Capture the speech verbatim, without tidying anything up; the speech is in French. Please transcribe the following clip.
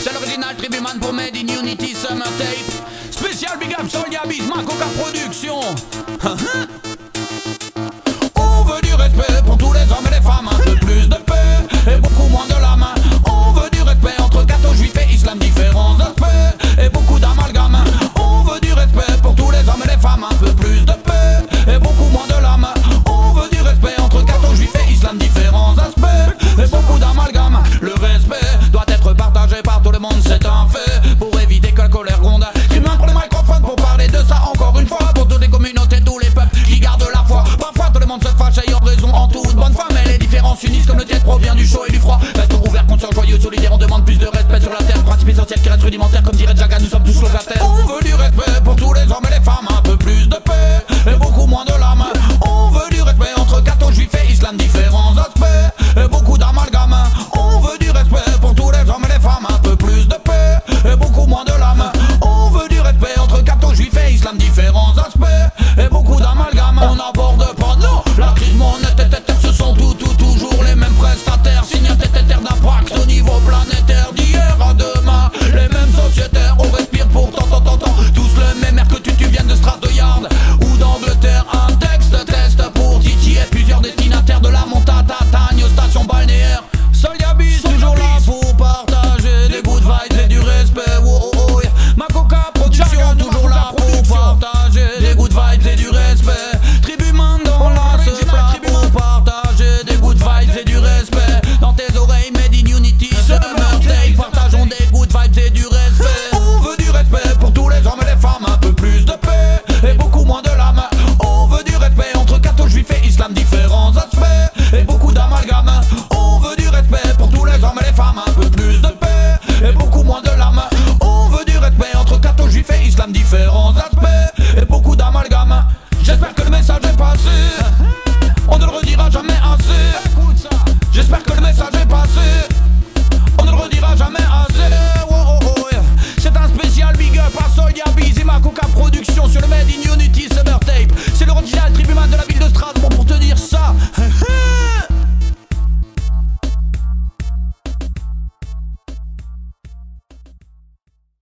C'est l'original Tribuman pour Made in Unity Summer Tape. Spécial Big Up Soldiah Beez, Makoka Production. On veut du respect pour tous les hommes et les femmes, un peu plus de paix et beaucoup moins de l'âme. On veut du respect entre cathos, juifs et islam, différents aspects et beaucoup d'amalgame. On veut du respect pour tous les hommes et les femmes, un peu plus de paix et beaucoup moins de l'âme. On veut du respect entre cathos, juifs et islam, différents aspects et beaucoup d'amalgame. Le respect doit être partagé par tout le monde, c'est un fait, pour éviter que la colère gronde. Tu m'en prends le microphone pour parler de ça encore une fois, pour toutes les communautés, tous les peuples qui gardent la foi. Parfois tout le monde se fâche ayant raison en toute bonne foi, mais les différences unissent comme le tiède provient du chaud et du froid. Restons ouverts, conscients, joyeux, solidaires, on demande plus de respect sur la terre, principe essentiel qui reste rudimentaire, comme dirait Jagan, nous sommes tous locataires. On veut du respect pour tous les hommes et les femmes, un peu plus de paix et beaucoup moins de l'âme. On veut du respect entre cathos, juifs et islam, différents aspects et beaucoup d'amalgame. On veut du respect pour tous les hommes et les femmes, un peu plus de paix et beaucoup moins de l'âme. On veut du respect entre cathos, juifs et islam, différents aspects et beaucoup d'amalgame. On n'aborde pas, non, la crise monétaire, ce sont tout, tout, toujours les mêmes prestataires, signataires d'impact au niveau planétaire d'hier.